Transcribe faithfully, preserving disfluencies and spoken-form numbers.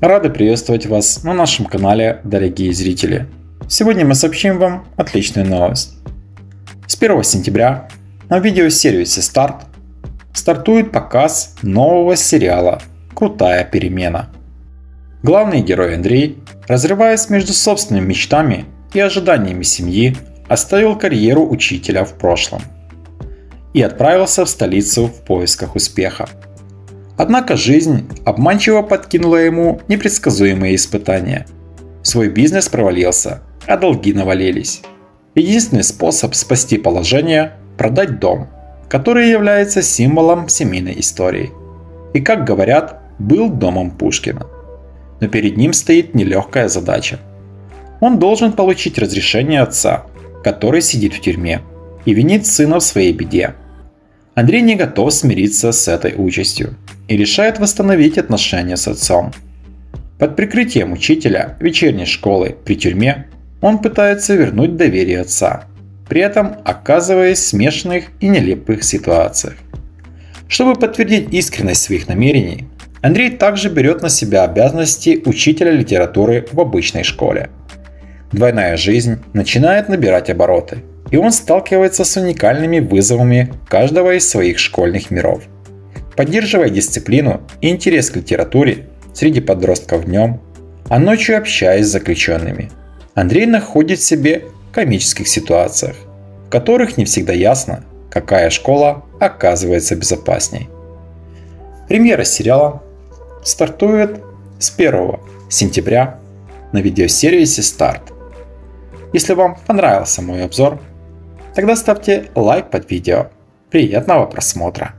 Рады приветствовать вас на нашем канале, дорогие зрители. Сегодня мы сообщим вам отличную новость. С первого сентября на видеосервисе «Старт» стартует показ нового сериала «Крутая перемена». Главный герой Андрей, разрываясь между собственными мечтами и ожиданиями семьи, оставил карьеру учителя в прошлом и отправился в столицу в поисках успеха. Однако жизнь обманчиво подкинула ему непредсказуемые испытания. Свой бизнес провалился, а долги навалились. Единственный способ спасти положение – продать дом, который является символом семейной истории и, как говорят, был домом Пушкина. Но перед ним стоит нелегкая задача. Он должен получить разрешение отца, который сидит в тюрьме и винит сына в своей беде. Андрей не готов смириться с этой участью и решает восстановить отношения с отцом. Под прикрытием учителя вечерней школы при тюрьме он пытается вернуть доверие отца, при этом оказываясь в смешанных и нелепых ситуациях. Чтобы подтвердить искренность своих намерений, Андрей также берет на себя обязанности учителя литературы в обычной школе. Двойная жизнь начинает набирать обороты, и он сталкивается с уникальными вызовами каждого из своих школьных миров. Поддерживая дисциплину и интерес к литературе среди подростков днем, а ночью общаясь с заключенными, Андрей находит в себе в комических ситуациях, в которых не всегда ясно, какая школа оказывается безопасней. Премьера сериала стартует с первого сентября на видеосервисе «Старт». Если вам понравился мой обзор, тогда ставьте лайк под видео. Приятного просмотра!